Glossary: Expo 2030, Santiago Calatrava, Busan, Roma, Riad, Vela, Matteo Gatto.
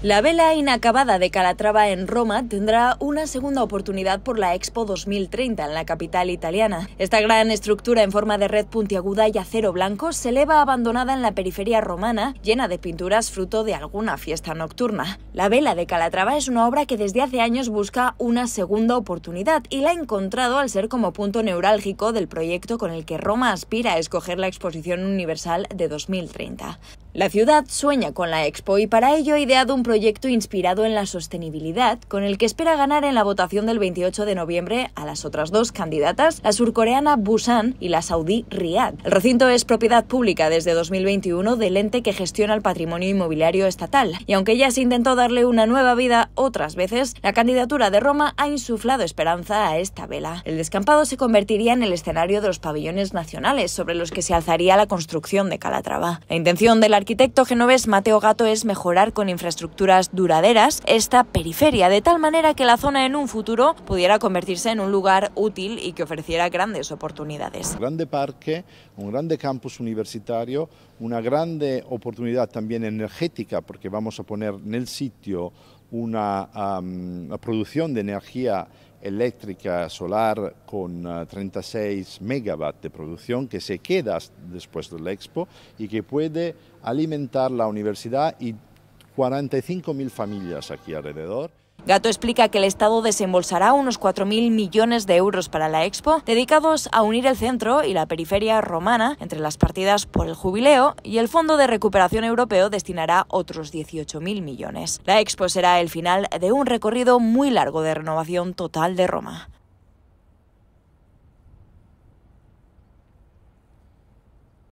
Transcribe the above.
La vela inacabada de Calatrava en Roma tendrá una segunda oportunidad por la Expo 2030 en la capital italiana. Esta gran estructura en forma de red puntiaguda y acero blanco se eleva abandonada en la periferia romana, llena de pinturas fruto de alguna fiesta nocturna. La vela de Calatrava es una obra que desde hace años busca una segunda oportunidad y la ha encontrado al ser como punto neurálgico del proyecto con el que Roma aspira a escoger la Exposición Universal de 2030. La ciudad sueña con la Expo y para ello ha ideado un proyecto inspirado en la sostenibilidad, con el que espera ganar en la votación del 28 de noviembre a las otras dos candidatas, la surcoreana Busan y la saudí Riad. El recinto es propiedad pública desde 2021 del ente que gestiona el patrimonio inmobiliario estatal, y aunque ya se intentó darle una nueva vida otras veces, la candidatura de Roma ha insuflado esperanza a esta vela. El descampado se convertiría en el escenario de los pabellones nacionales, sobre los que se alzaría la construcción de Calatrava. La intención del arquitecto genovés Matteo Gatto es mejorar con infraestructuras duraderas esta periferia, de tal manera que la zona en un futuro pudiera convertirse en un lugar útil y que ofreciera grandes oportunidades. Un grande parque, un grande campus universitario, una grande oportunidad también energética, porque vamos a poner en el sitio una producción de energía eléctrica solar con 36 megawatts de producción que se queda después de la Expo y que puede alimentar la universidad y 45.000 familias aquí alrededor. Gatto explica que el Estado desembolsará unos 4.000 millones de euros para la Expo, dedicados a unir el centro y la periferia romana entre las partidas por el jubileo, y el Fondo de Recuperación Europeo destinará otros 18.000 millones. La Expo será el final de un recorrido muy largo de renovación total de Roma.